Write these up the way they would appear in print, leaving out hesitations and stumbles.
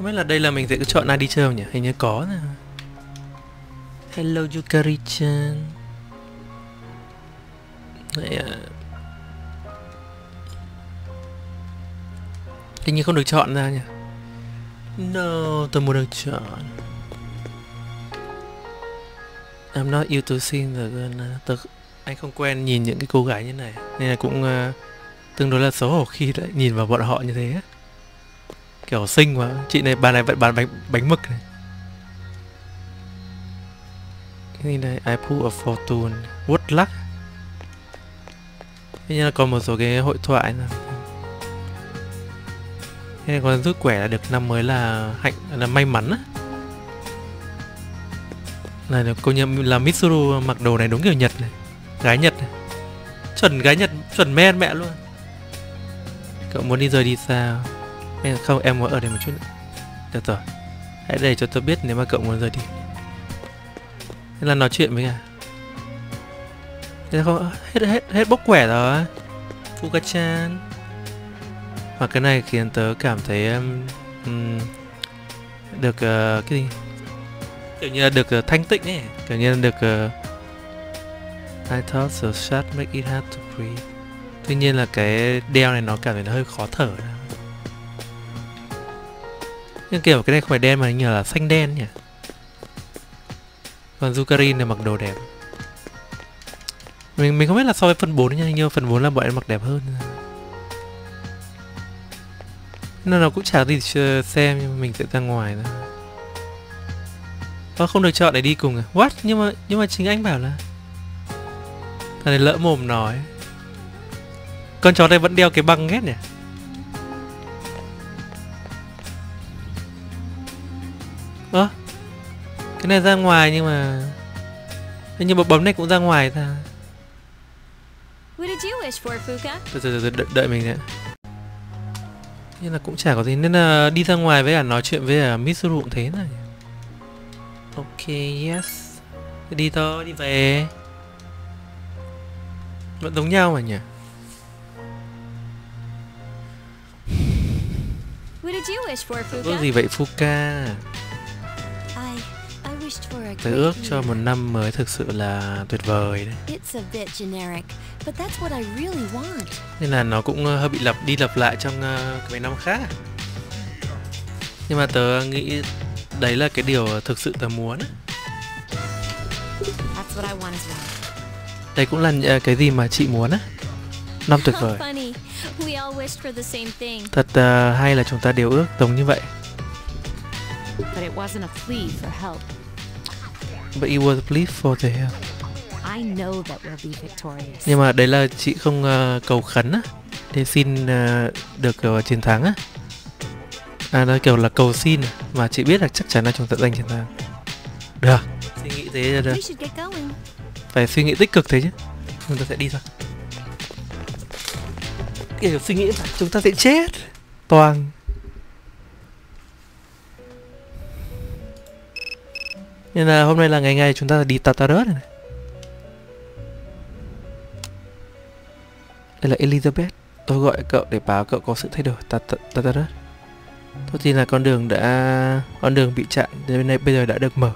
Không biết là đây là mình sẽ cứ chọn ai đi chơi không nhỉ? Hình như có nè. Hello Yukari-chan. Hình như không được chọn ra nhỉ? No, tôi muốn được chọn. I'm not used to seeing the girl. Anh không quen nhìn những cái cô gái như này. Nên là cũng tương đối là xấu hổ khi đã nhìn vào bọn họ như thế. Kiểu xinh quá. Chị này, bà này vẫn bán bánh mực này. Cái gì đây? I pull a fortune. What luck. Thế nhưng là còn một số cái hội thoại này. Thế này còn rút quẻ là được năm mới là hạnh, là may mắn á. Này được cô nhận là Mitsuru mặc đồ này đúng kiểu Nhật này. Gái Nhật này. Chuẩn gái Nhật, chuẩn men mẹ luôn. Cậu muốn đi rời đi sao? Hay là không, em muốn ở đây một chút nữa. Được rồi, hãy để cho tôi biết nếu mà cậu muốn rời đi. Thế là nói chuyện với cả. Thế không, hết bốc quẻ rồi. Fuka-chan. Và cái này khiến tớ cảm thấy được cái gì? Kiểu như là được thanh tịnh ấy. Kiểu như là được I thought the shot make it hard to breathe. Tuy nhiên là cái đeo này nó cảm thấy nó hơi khó thở. Nhưng kiểu cái này không phải đen mà như là xanh đen nhỉ. Còn Zucarine này mặc đồ đẹp. Mình không biết là so với phần 4 nha, nhưng phần 4 là bọn em mặc đẹp hơn. Nên nó cũng chả gì xem, nhưng mà mình sẽ ra ngoài thôi. Nó không được chọn để đi cùng à? What? Nhưng mà chính anh bảo là thằng này lỡ mồm nói. Con chó này vẫn đeo cái băng ghét nhỉ? Ơ? Cái này ra ngoài nhưng mà... Nhưng mà bấm này cũng ra ngoài ta. Đợi mình đã. Nhưng là cũng chả có gì, nên là đi ra ngoài với cả nói chuyện với Mitsuru cũng thế này. Ok, yes. Đi thôi, đi về. Vẫn giống nhau mà nhỉ? Ước gì vậy Fuka? Tớ ước cho một năm mới thực sự là tuyệt vời đấy. Nên là nó cũng hơi bị lặp lại trong mấy năm khác. Nhưng mà tớ nghĩ đấy là cái điều thực sự tớ muốn. Đây cũng là cái gì mà chị muốn á. Năm tuyệt vời. Thật hay là chúng ta đều ước giống như vậy. But it was a plea for the help. Nhưng mà đấy là chị không cầu khấn á, để xin được chiến thắng á. À, nó kiểu là cầu xin mà chị biết là chắc chắn là chúng ta giành chiến thắng. Được, suy nghĩ thế là được. Phải suy nghĩ tích cực thế chứ. Chúng ta sẽ đi thôi. Kiểu suy nghĩ là chúng ta sẽ chết. Toàn. Nên là hôm nay là ngày chúng ta đi Tartarus này. Đây là Elizabeth. Tôi gọi cậu để báo cậu có sự thay đổi Tartarus. Tôi tin là con đường bị chặn đến bên này bây giờ đã được mở.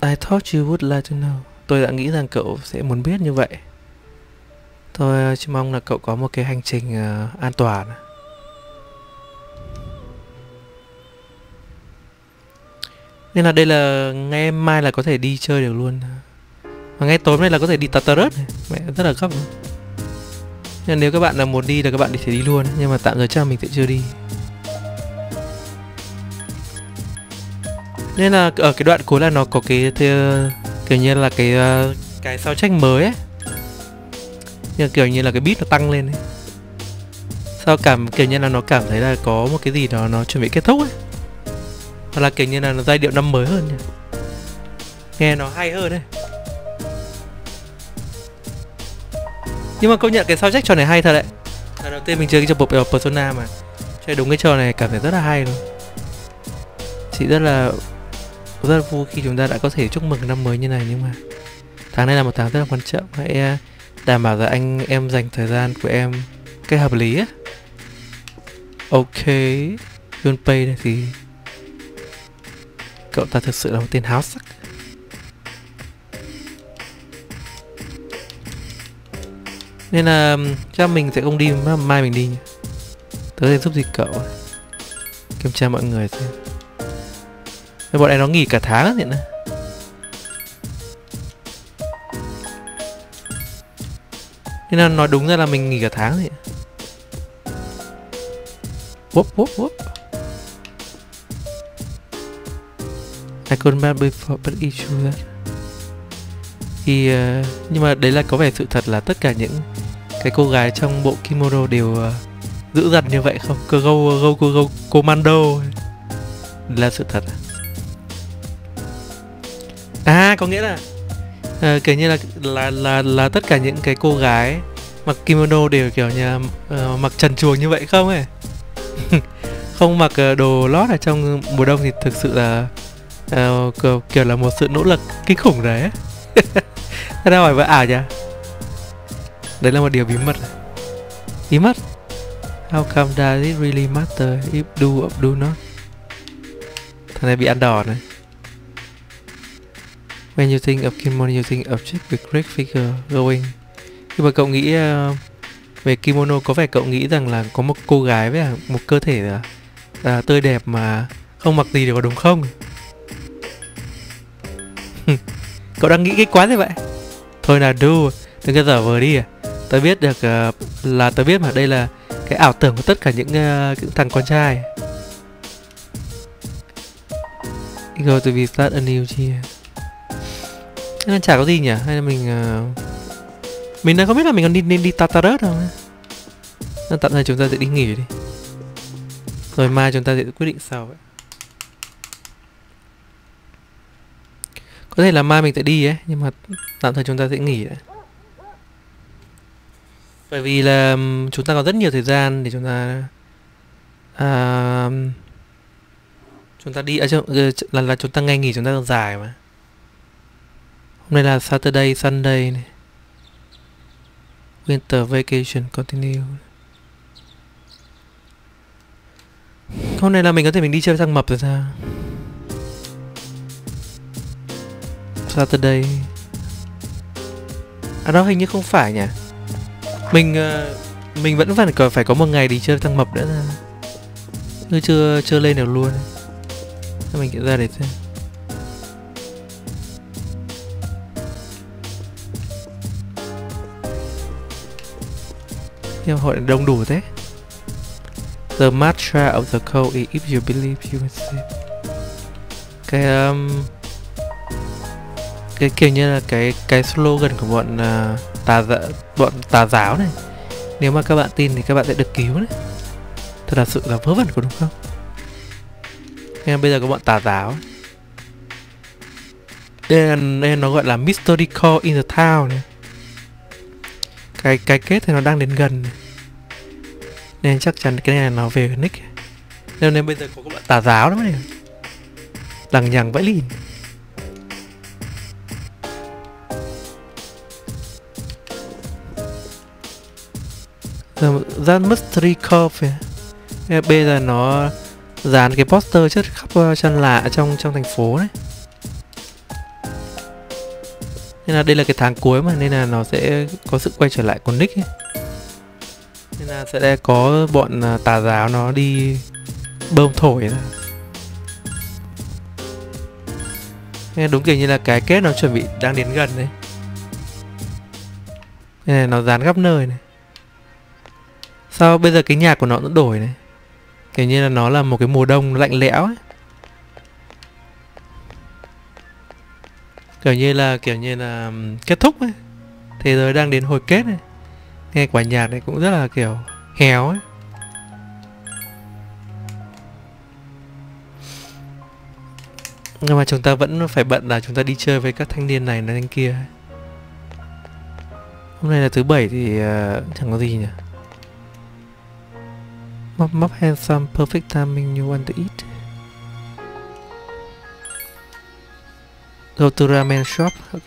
I thought you would like to know. Tôi đã nghĩ rằng cậu sẽ muốn biết như vậy. Tôi chỉ mong là cậu có một cái hành trình an toàn. Nên là đây là ngay mai là có thể đi chơi được luôn. Và ngay tối nay là có thể đi Tartarus. Mẹ rất là gấp. Nhưng nếu các bạn là muốn đi là các bạn thì đi luôn. Nhưng mà tạm giờ chắc mình sẽ chưa đi. Nên là ở cái đoạn cuối là nó có cái kiểu như là cái sao chép mới ấy. Nhưng kiểu như là cái beat nó tăng lên ấy. Sao cảm kiểu như là nó cảm thấy là có một cái gì đó nó chuẩn bị kết thúc ấy. Hoặc là kiểu như là nó giai điệu năm mới hơn nhỉ. Nghe nó hay hơn đấy. Nhưng mà công nhận cái soundtrack trò này hay thật đấy. Lần đầu tiên mình chơi cái trò Persona mà chơi đúng cái trò này cảm thấy rất là hay luôn. Chị rất là vui khi chúng ta đã có thể chúc mừng năm mới như này. Nhưng mà tháng này là một tháng rất là quan trọng. Hãy đảm bảo là em dành thời gian của em cái hợp lý á. Ok, Gunpei này thì cậu ta thực sự là một tên háo sắc. Nên là chắc mình sẽ không đi, mà mai mình đi nhỉ. Tớ sẽ giúp gì cậu, kiểm tra mọi người xem. Bọn em nó nghỉ cả tháng hiện nay. Nên là nói đúng ra là mình nghỉ cả tháng thì. Whoop whoop whoop. I couldn't remember before but he true that. Thì nhưng mà đấy là có vẻ sự thật là tất cả những cái cô gái trong bộ kimono đều dữ dằn như vậy không? Cứ go commando là sự thật. À có nghĩa là kiểu như là tất cả những cái cô gái mặc kimono đều kiểu như mặc trần truồng như vậy không ấy. Không mặc đồ lót ở trong mùa đông thì thực sự là kiểu là một sự nỗ lực kinh khủng đấy. Thế nào hỏi vợ ảo nhỉ? Đấy là một điều bí mật. Bí mật? How come does it really matter if do or do not? Thằng này bị ăn đỏ này. When you think of kimono, you think of chick with great figure going. Khi mà cậu nghĩ về kimono, có vẻ cậu nghĩ rằng là có một cô gái với một cơ thể là tươi đẹp mà không mặc gì được, đúng không? Cậu đang nghĩ cái quái thế vậy? Thôi là đu, đừng có giở vờ đi à? Tớ biết được là tớ biết mà, đây là cái ảo tưởng của tất cả những thằng con trai. It's going to be start a new year. Nên chả có gì nhỉ? Hay là mình đang không biết là mình còn nên đi Tartarus không? Nên tạm thời chúng ta sẽ đi nghỉ đi. Rồi mai chúng ta sẽ quyết định sau vậy. Có thể là mai mình sẽ đi ấy, nhưng mà tạm thời chúng ta sẽ nghỉ đấy. Bởi vì là chúng ta còn rất nhiều thời gian để chúng ta đi ở trong là chúng ta ngày nghỉ chúng ta còn dài mà. Hôm nay là Saturday, Sunday này. Winter Vacation Continue. Hôm nay là mình có thể mình đi chơi sang mập rồi sao? Saturday. À đó hình như không phải nhỉ. Mình vẫn phải có một ngày đi chơi thằng mập nữa ra. Chứ chưa lên được luôn. Thế mình sẽ ra để xem. Nhưng hội đông đủ thế. The mantra of the code is if you believe you will see. Cái kiểu như là cái slogan của bọn tà giáo này. Nếu mà các bạn tin thì các bạn sẽ được cứu đấy. Thật là sự là vớ vẩn của đúng không? Nên bây giờ có bọn tà giáo. Nên nó gọi là mystery call in the town này. Cái kết thì nó đang đến gần này. Nên chắc chắn cái này là nó về Nick. Nên bây giờ có các bạn tà giáo lắm này. Lằng nhằng vãi lìn. That mystery curve. Bây giờ nó dán cái poster chất khắp chân lạ trong thành phố đấy. Nên là đây là cái tháng cuối mà, nên là nó sẽ có sự quay trở lại của Nick ấy. Nên là sẽ có bọn tà giáo nó đi bơm thổi ra. Nên đúng kiểu như là cái kết nó chuẩn bị đang đến gần đấy. Nên là nó dán khắp nơi này. Sao bây giờ cái nhạc của nó cũng đổi này. Kiểu như là nó là một cái mùa đông lạnh lẽo ấy. Kiểu như là kết thúc ấy. Thế giới đang đến hồi kết này. Nghe quả nhạc này cũng rất là kiểu héo ấy. Nhưng mà chúng ta vẫn phải bận là chúng ta đi chơi với các thanh niên này thanh kia. Hôm nay là thứ bảy thì chẳng có gì nhỉ. Mop handsome, perfect timing you want to eat. Go to ramen shop, ok.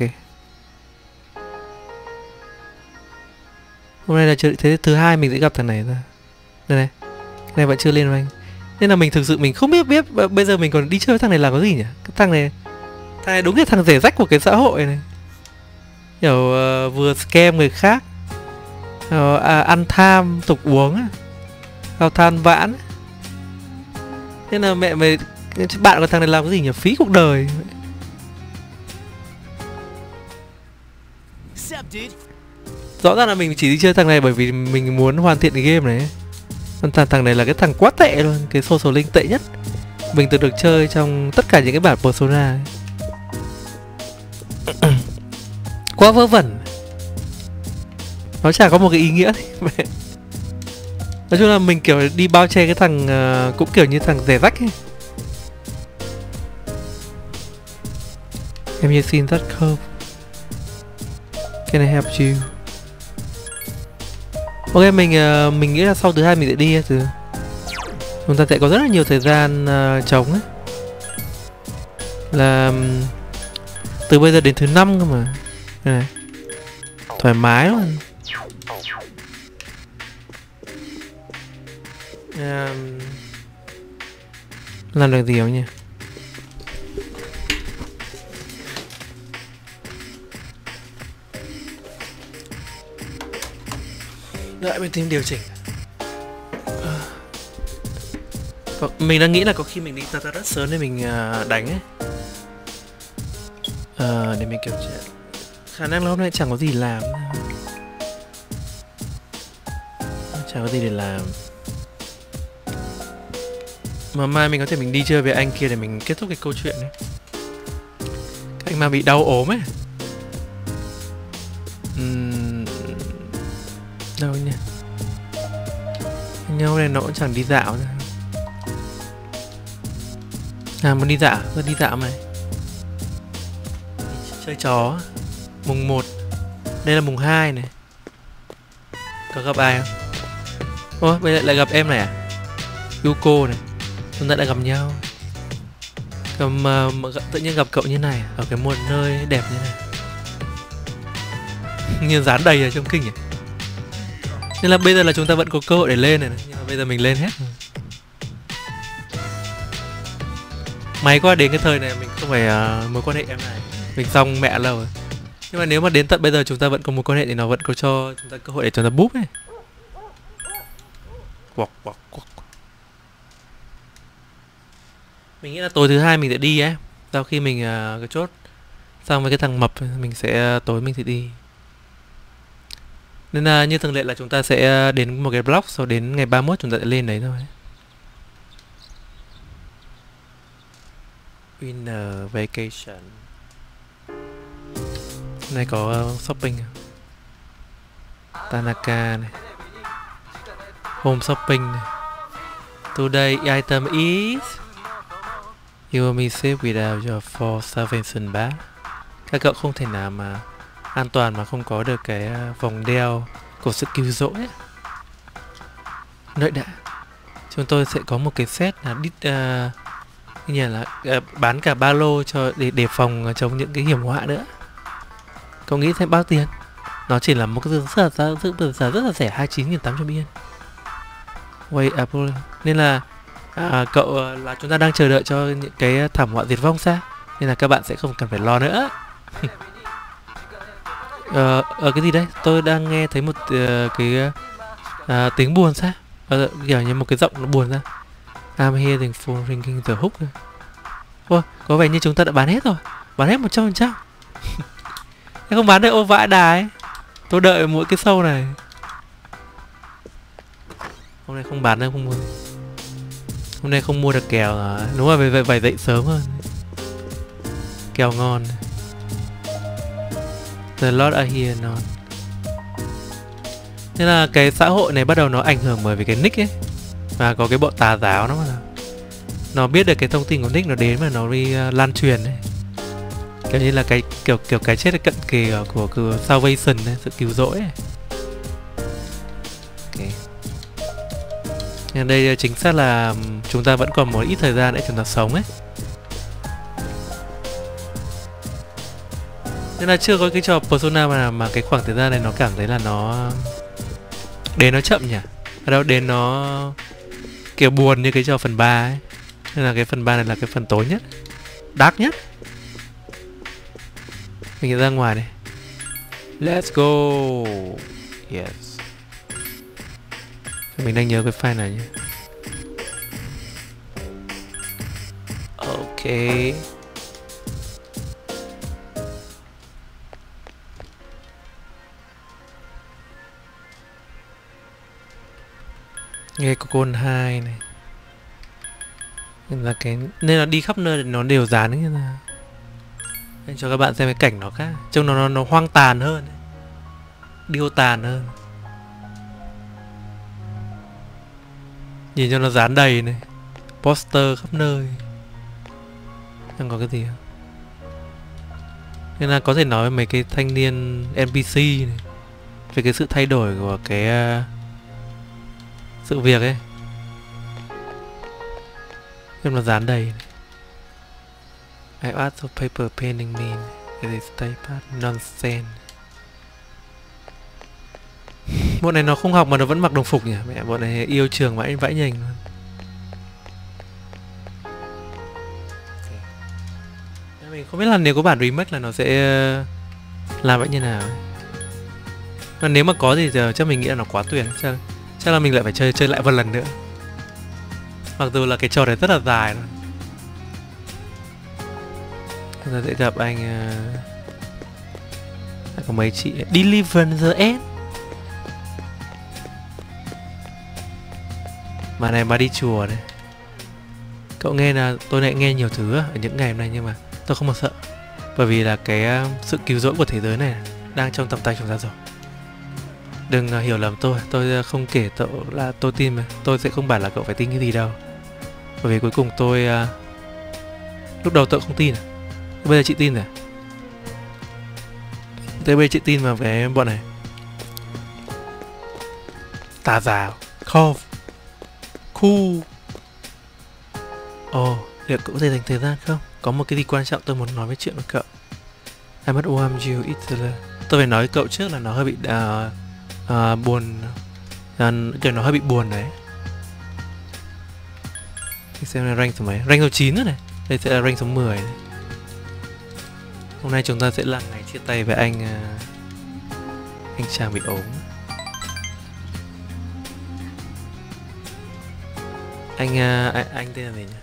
Hôm nay là thứ hai mình sẽ gặp thằng này ra. Đây này. này vẫn chưa lên rank. Nên là mình thực sự mình không biết bây giờ mình còn đi chơi với thằng này làm cái gì nhỉ? Cái thằng này đúng là thằng rẻ rách của cái xã hội này. Kiểu vừa scam người khác, ăn tham, tục uống, vào than vãn. Thế là mẹ mày, bạn của thằng này làm cái gì nhỉ? Phí cuộc đời. Rõ ràng là mình chỉ đi chơi thằng này bởi vì mình muốn hoàn thiện cái game này. Còn thằng này là cái thằng quá tệ luôn, cái social link tệ nhất mình từng được chơi trong tất cả những cái bản Persona. Quá vớ vẩn. Nó chả có một cái ý nghĩa gì. Nói chung là mình kiểu đi bao che cái thằng cũng kiểu như thằng rẻ rách ấy. Em như xin rất khớp. Can I help you? Ok, mình nghĩ là sau thứ hai mình sẽ đi từ. Chúng ta sẽ có rất là nhiều thời gian trống ấy. Là từ bây giờ đến thứ 5 cơ mà. Này. Thoải mái luôn. Làm được gì không nhỉ? Đợi mình tìm điều chỉnh. Mình đang nghĩ là có khi mình đi Tartarus sớm để mình đánh ấy. Để mình kiểm tra. Khả năng là hôm nay chẳng có gì làm. Chẳng có gì để làm. Mà mai mình có thể mình đi chơi với anh kia để mình kết thúc cái câu chuyện ấy. Các anh mà bị đau ốm ấy. Đâu nhỉ? Nhau này nó cũng chẳng đi dạo nữa. À muốn đi dạo, cứ đi dạo mày. Chơi chó. Mùng 1. Đây là mùng 2 này. Có gặp ai không? Ôi, bây giờ lại gặp em này à? Yuko này. Chúng ta đã gặp nhau. Tự nhiên gặp cậu như này ở cái một nơi đẹp như này. Như dán đầy ở trong kinh nhỉ. Nên là bây giờ là chúng ta vẫn có cơ hội để lên này, nhưng mà bây giờ mình lên hết. May quá đến cái thời này mình không phải mối quan hệ em này. Mình xong mẹ lâu rồi. Nhưng mà nếu mà đến tận bây giờ chúng ta vẫn có mối quan hệ thì nó vẫn có cho chúng ta cơ hội để chúng ta búp ấy. Mình nghĩ là tối thứ hai mình sẽ đi ấy. Sau khi mình cái chốt xong với cái thằng mập mình sẽ tối mình sẽ đi. Nên là như thường lệ là chúng ta sẽ đến một cái block, sau đến ngày 31 chúng ta sẽ lên đấy thôi. Winter Vacation. Hôm nay có shopping Tanaka này. Home shopping này. Today item is you will be safe without your four salvation bar. Các cậu không thể nào mà an toàn mà không có được cái vòng đeo của sự cứu rỗi ấy. Đợi đã. Chúng tôi sẽ có một cái set là bán cả ba lô cho để đề phòng chống những cái hiểm họa nữa. Cậu nghĩ sẽ bao tiền? Nó chỉ là một cái giá rất là rẻ, 29.800 yên. Wait Apple. Nên là cậu là chúng ta đang chờ đợi cho những cái thảm họa diệt vong ra. Nên là các bạn sẽ không cần phải lo nữa. Cái gì đấy? Tôi đang nghe thấy một tiếng buồn sao? Kiểu như một cái giọng nó buồn ra. I'm hearing phone ringing the hook. Ôi, có vẻ như chúng ta đã bán hết rồi. Bán hết 100%. Không bán được ô vãi đà ấy. Tôi đợi mỗi cái show này. Hôm nay không bán đâu, không mua. Hôm nay không mua được kèo rồi. Đúng rồi, vậy phải dậy sớm hơn. Kèo ngon. The lot are here not. Thế là cái xã hội này bắt đầu nó ảnh hưởng bởi vì cái Nick ấy. Và có cái bọn tà giáo nó biết được cái thông tin của Nick, nó đến mà nó đi lan truyền ấy. Kiểu như là cái kiểu cái chết cận kề của salvation ấy, sự cứu rỗi ấy. Okay. Đây chính xác là chúng ta vẫn còn một ít thời gian để chúng ta sống ấy. Nên là chưa có cái trò Persona mà cái khoảng thời gian này nó cảm thấy là nó đến nó chậm nhỉ? Ở đâu đến nó kiểu buồn như cái trò phần 3 ấy. Nên là cái phần 3 này là cái phần tối nhất, dark nhất. Mình ra ngoài này. Let's go. Yes. Mình đang nhớ cái file này nhé. Ok. Nghe có con 2 này. Nên là cái nên là đi khắp nơi nó đều dán như thế nào. Nên cho các bạn xem cái cảnh nó khác. Trông nó hoang tàn hơn. Điêu tàn hơn. Nhìn cho nó dán đầy này. Poster khắp nơi. Chẳng có cái gì không? Nên là có thể nói với mấy cái thanh niên NPC này về cái sự thay đổi của cái sự việc ấy. Nhưng nó dán đầy này. I art of paper painting mean it is type nonsense. Bọn này nó không học mà nó vẫn mặc đồng phục nhỉ? Mẹ, bọn này yêu trường mãi vãi nhành luôn. Mình không biết là nếu có bản remake là nó sẽ làm vậy như nào. Mà nếu mà có thì giờ chắc mình nghĩ là nó quá tuyệt. Chắc là mình lại phải chơi lại một lần nữa. Mặc dù là cái trò này rất là dài rồi. Giờ sẽ gặp anh có mấy chị Deliver the End. Mà này mà đi chùa này. Cậu nghe là tôi lại nghe nhiều thứ ở những ngày hôm nay nhưng mà tôi không còn sợ. Bởi vì là cái sự cứu rỗi của thế giới này đang trong tầm tay chúng ta rồi. Đừng hiểu lầm tôi không kể cậu là tôi tin mà. Tôi sẽ không bảo là cậu phải tin cái gì đâu. Bởi vì cuối cùng tôi lúc đầu tôi không tin. Bây giờ chị tin rồi. Thế bây giờ chị tin vào cái bọn này. Tà già, khô, khu. Ồ, liệu cậu có thể dành thời gian không? Có một cái gì quan trọng tôi muốn nói với chuyện với cậu. I must warm you Italy. Tôi phải nói với cậu trước là nó hơi bị buồn. Kiểu nó hơi bị buồn đấy. Thì xem này, rank số mấy? Rank số 9 nữa này. Đây sẽ là rank số 10 này. Hôm nay chúng ta sẽ là ngày chia tay với anh chàng bị ốm. Anh tên là gì nhỉ?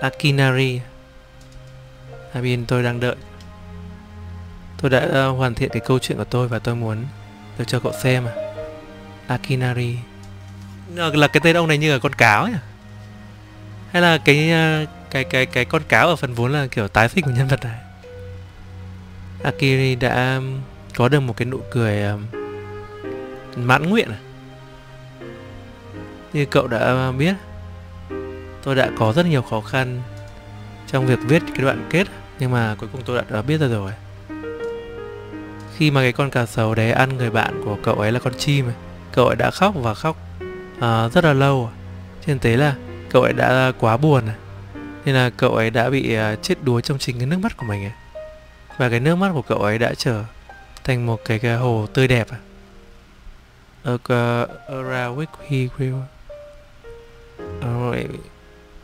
Akinari. Hai bên tôi đang đợi. Tôi đã hoàn thiện cái câu chuyện của tôi và tôi muốn được cho cậu xem. Akinari là cái tên ông này như là con cáo nhỉ? Hay là cái con cáo ở phần vốn là kiểu tái sinh của nhân vật này. Akiri đã có được một cái nụ cười mãn nguyện. Như cậu đã biết, tôi đã có rất nhiều khó khăn trong việc viết cái đoạn kết, nhưng mà cuối cùng tôi đã biết ra rồi. Khi mà cái con cá sấu đấy ăn người bạn của cậu ấy là con chim, cậu ấy đã khóc và khóc rất là lâu. Trên thế là cậu ấy đã quá buồn. Nên là cậu ấy đã bị chết đuối trong chính cái nước mắt của mình. Và cái nước mắt của cậu ấy đã trở thành một cái hồ tươi đẹp.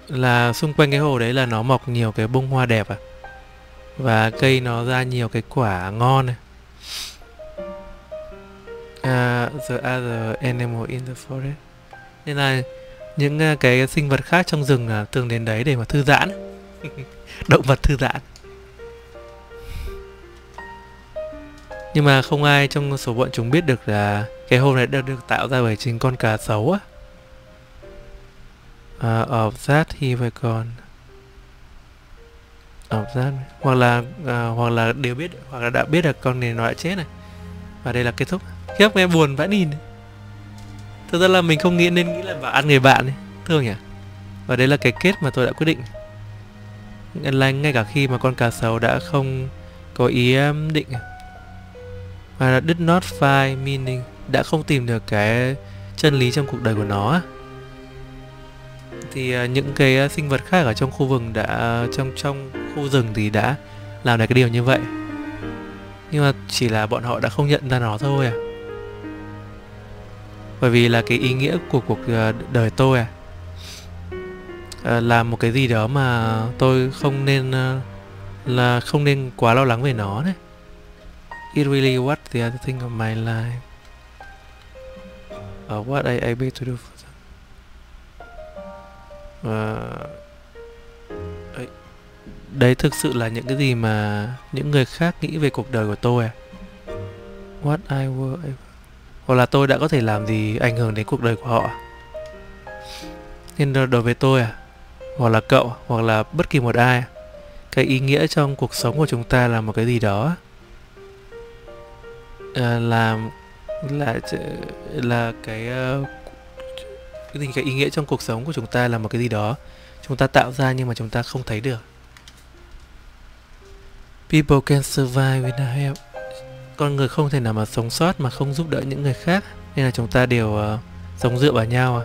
Là xung quanh cái hồ đấy là nó mọc nhiều cái bông hoa đẹp. Và cây nó ra nhiều cái quả ngon. The other animal in the forest. Nên là những cái sinh vật khác trong rừng là thường đến đấy để mà thư giãn. Động vật thư giãn. Nhưng mà không ai trong số bọn chúng biết được là cái hồ này đã được tạo ra bởi chính con cá sấu á. Of that he was gone. Of that. Hoặc là đều biết, hoặc là đã biết là con này nó đã chết này. Và đây là kết thúc. Khiếp, nghe buồn vãi nhìn. Thật ra là mình không nghĩ nên nghĩ là bảo ăn người bạn ấy. Thương nhỉ. Và đấy là cái kết mà tôi đã quyết định. Ngay cả khi mà con cá sấu đã không có ý định. Và là did not find meaning. Đã không tìm được cái chân lý trong cuộc đời của nó. Thì những cái sinh vật khác ở trong khu vực đã trong khu rừng thì đã làm được cái điều như vậy. Nhưng mà chỉ là bọn họ đã không nhận ra nó thôi à. bởi vì là cái ý nghĩa của cuộc đời tôi là một cái gì đó mà tôi không nên quá lo lắng về nó đấy. It really what the other thing of my life. What I able to do for them. Đấy thực sự là những cái gì mà những người khác nghĩ về cuộc đời của tôi What I were able. Hoặc là tôi đã có thể làm gì ảnh hưởng đến cuộc đời của họ. Nên đối với tôi hoặc là cậu, hoặc là bất kỳ một ai, cái ý nghĩa trong cuộc sống của chúng ta là một cái gì đó cái ý nghĩa trong cuộc sống của chúng ta là một cái gì đó chúng ta tạo ra nhưng mà chúng ta không thấy được. People can survive without help. Con người không thể nào mà sống sót mà không giúp đỡ những người khác, nên là chúng ta đều sống dựa vào nhau.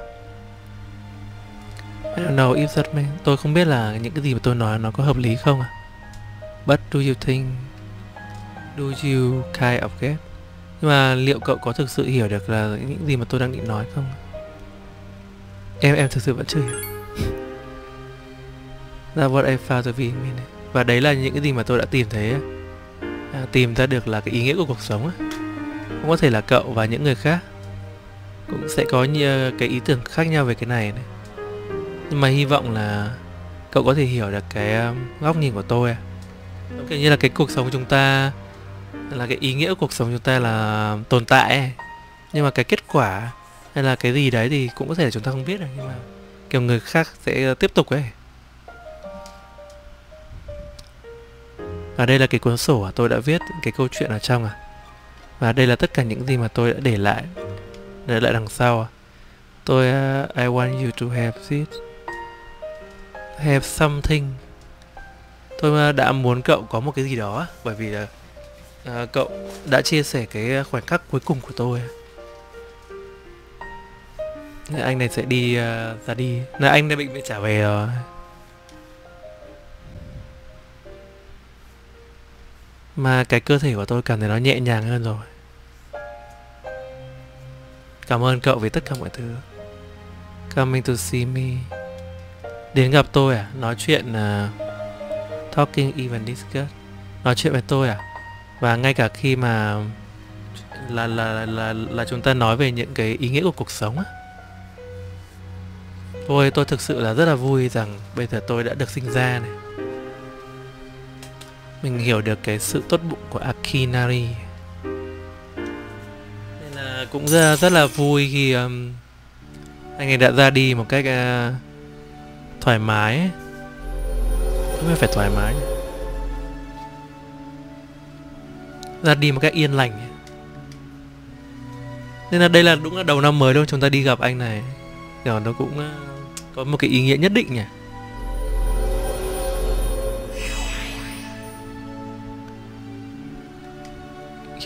I don't know if that means. Tôi không biết là những cái gì mà tôi nói nó có hợp lý không But do you think, do you kind of get? Nhưng mà liệu cậu có thực sự hiểu được là những gì mà tôi đang định nói không? Em thực sự vẫn chưa hiểu. That's what I found to be meaning. Và đấy là những cái gì mà tôi đã tìm thấy tìm ra được là cái ý nghĩa của cuộc sống Cũng có thể là cậu và những người khác cũng sẽ có nhiều cái ý tưởng khác nhau về cái này. Nhưng mà hy vọng là cậu có thể hiểu được cái góc nhìn của tôi kiểu như là cái cuộc sống của chúng ta, là cái ý nghĩa của cuộc sống chúng ta là tồn tại Nhưng mà cái kết quả hay là cái gì đấy thì cũng có thể là chúng ta không biết nhưng mà kiểu người khác sẽ tiếp tục Và đây là cái cuốn sổ tôi đã viết cái câu chuyện ở trong Và đây là tất cả những gì mà tôi đã để lại đằng sau Tôi I want you to have this, have something. Tôi đã muốn cậu có một cái gì đó bởi vì là cậu đã chia sẻ cái khoảnh khắc cuối cùng của tôi. Anh này sẽ đi ra đi. Anh đã bị trả về rồi. Mà cái cơ thể của tôi cảm thấy nó nhẹ nhàng hơn rồi. Cảm ơn cậu vì tất cả mọi thứ. Coming to see me. Đến gặp tôi nói chuyện talking even discuss. Nói chuyện với tôi Và ngay cả khi mà là chúng ta nói về những cái ý nghĩa của cuộc sống Tôi thực sự là rất là vui rằng bây giờ tôi đã được sinh ra này. Mình hiểu được cái sự tốt bụng của Akinari. Nên là cũng rất là vui khi anh ấy đã ra đi một cách thoải mái. Không phải thoải mái ra đi một cách yên lành. Nên là đây là đúng là đầu năm mới đâu chúng ta đi gặp anh này. Rồi nó cũng có một cái ý nghĩa nhất định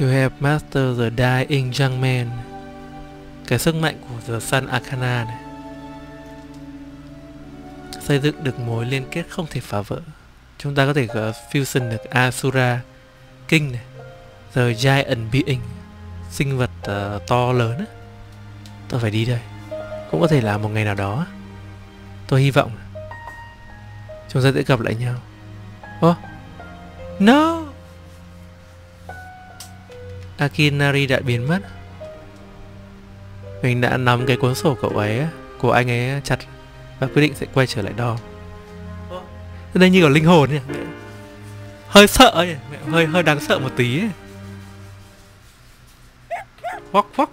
You have mastered the dying young man. Cái sức mạnh của The Sun Arcana này. Xây dựng được mối liên kết không thể phá vỡ. Chúng ta có thể fusion được Asura King này, The Giant Being, sinh vật to lớn Tôi phải đi đây. Cũng có thể là một ngày nào đó tôi hy vọng chúng ta sẽ gặp lại nhau. Oh no, Akinari đã biến mất. Mình đã nắm cái cuốn sổ cậu ấy của anh ấy chặt và quyết định sẽ quay trở lại đo. Đây như kiểu linh hồn nhỉ, hơi sợ nhỉ, hơi đáng sợ một tí. Quắc quắc.